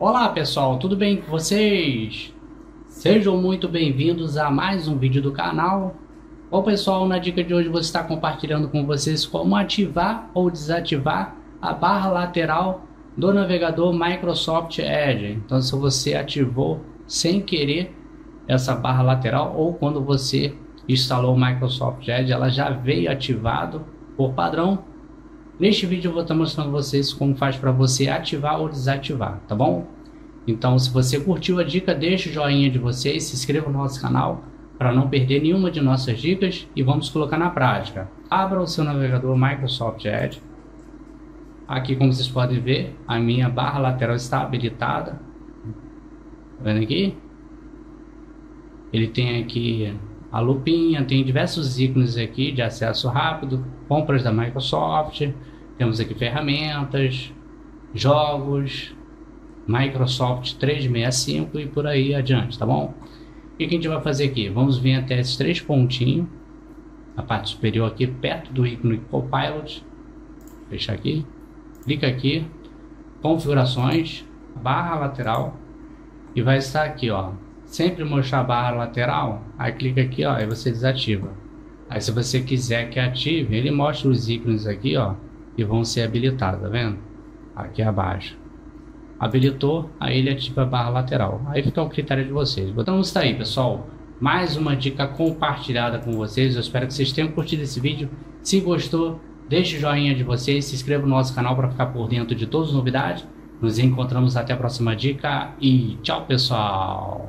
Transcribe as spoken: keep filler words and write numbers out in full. Olá pessoal, tudo bem com vocês? Sejam muito bem-vindos a mais um vídeo do canal. Bom pessoal, na dica de hoje vou estar compartilhando com vocês como ativar ou desativar a barra lateral do navegador Microsoft Edge. Então, se você ativou sem querer essa barra lateral ou quando você instalou o Microsoft Edge, ela já veio ativado por padrão. Neste vídeo eu vou estar mostrando vocês como faz para você ativar ou desativar, tá bom? Então, se você curtiu a dica, deixa o joinha de vocês, se inscreva no nosso canal para não perder nenhuma de nossas dicas e vamos colocar na prática. Abra o seu navegador Microsoft Edge. Aqui, como vocês podem ver, a minha barra lateral está habilitada. Tá vendo aqui? Ele tem aqui a lupinha, tem diversos ícones aqui de acesso rápido, compras da Microsoft, temos aqui ferramentas, jogos, Microsoft trezentos e sessenta e cinco e por aí adiante, tá bom? O que a gente vai fazer aqui? Vamos vir até esses três pontinhos, na parte superior aqui, perto do ícone Copilot, fechar aqui, clica aqui, configurações, barra lateral, e vai estar aqui, ó, sempre mostrar a barra lateral, aí clica aqui, ó, aí você desativa. Aí se você quiser que ative, ele mostra os ícones aqui, ó, que vão ser habilitados, tá vendo? Aqui abaixo. Habilitou, aí ele ativa a barra lateral. Aí fica o critério de vocês. Então está aí, pessoal. Mais uma dica compartilhada com vocês. Eu espero que vocês tenham curtido esse vídeo. Se gostou, deixe o joinha de vocês, se inscreva no nosso canal para ficar por dentro de todas as novidades. Nos encontramos até a próxima dica e tchau, pessoal!